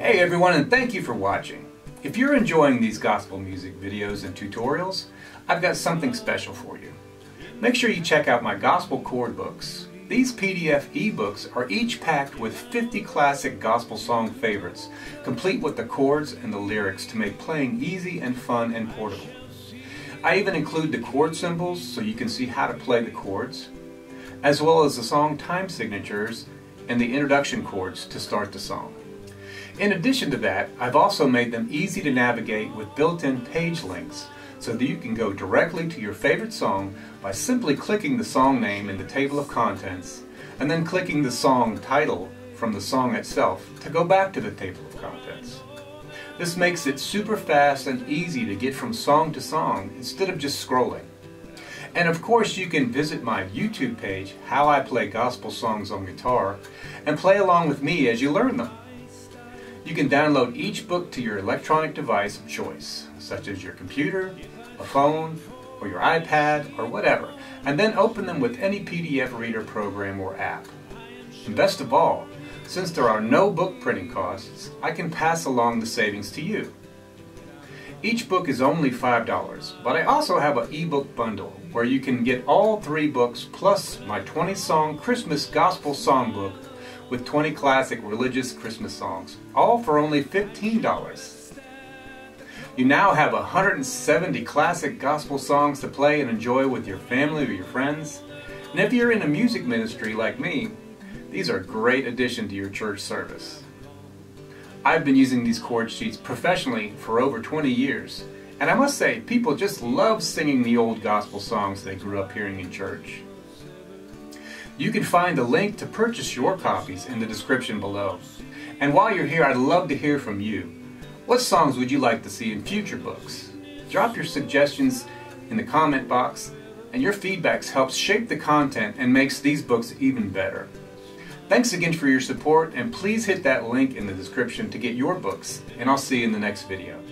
Hey everyone, and thank you for watching. If you're enjoying these gospel music videos and tutorials, I've got something special for you. Make sure you check out my gospel chord books. These PDF ebooks are each packed with 50 classic gospel song favorites, complete with the chords and the lyrics to make playing easy and fun and portable. I even include the chord symbols so you can see how to play the chords, as well as the song time signatures and the introduction chords to start the song. In addition to that, I've also made them easy to navigate with built-in page links so that you can go directly to your favorite song by simply clicking the song name in the table of contents and then clicking the song title from the song itself to go back to the table of contents. This makes it super fast and easy to get from song to song instead of just scrolling. And of course you can visit my YouTube page, How I Play Gospel Songs on Guitar, and play along with me as you learn them. You can download each book to your electronic device of choice, such as your computer, a phone, or your iPad, or whatever, and then open them with any PDF reader program or app. And best of all, since there are no book printing costs, I can pass along the savings to you. Each book is only $5, but I also have an ebook bundle where you can get all 3 books plus my 20-song Christmas gospel songbook with 20 classic religious Christmas songs, all for only $15. You now have 170 classic gospel songs to play and enjoy with your family or your friends. And if you're in a music ministry like me, these are a great addition to your church service. I've been using these chord sheets professionally for over 20 years, and I must say, people just love singing the old gospel songs they grew up hearing in church. You can find the link to purchase your copies in the description below. And while you're here, I'd love to hear from you. What songs would you like to see in future books? Drop your suggestions in the comment box, and your feedback helps shape the content and makes these books even better. Thanks again for your support, and please hit that link in the description to get your books, and I'll see you in the next video.